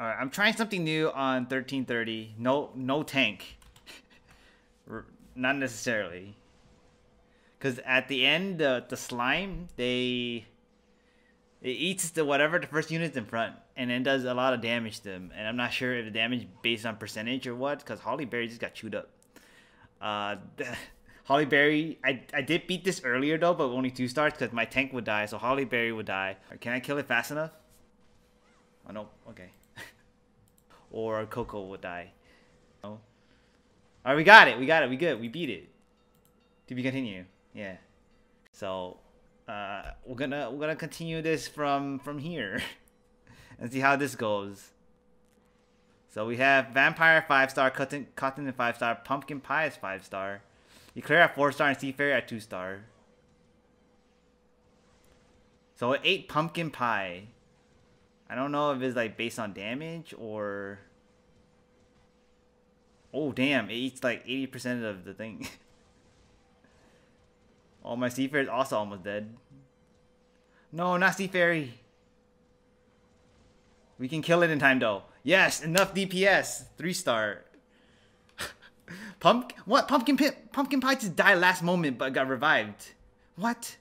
All right, I'm trying something new on 1330. No tank. Not necessarily. Because at the end, the slime, it eats the whatever the first unit's in front, and it does a lot of damage to them. And I'm not sure if the damage based on percentage or what, because Hollyberry just got chewed up. Hollyberry, I did beat this earlier though, but only 2 stars because my tank would die, so Hollyberry would die. Right, can I kill it fast enough? Oh no, okay. Or Coco would die. No. Alright, we got it, we good, we beat it. To be continued, yeah. So we're gonna continue this from here and see how this goes. So we have Vampire 5-star, Cotton at 5-star, Pumpkin Pie is 5-star, Eclair at 4-star, and Sea Fairy at 2-star. So it ate Pumpkin Pie. I don't know if it's like based on damage or... Oh damn, it eats like 80% of the thing. Oh, my Sea Fairy is also almost dead. No, not Sea Fairy. We can kill it in time though. Yes, enough DPS. 3-star. Pumpkin pie just died last moment but got revived. What?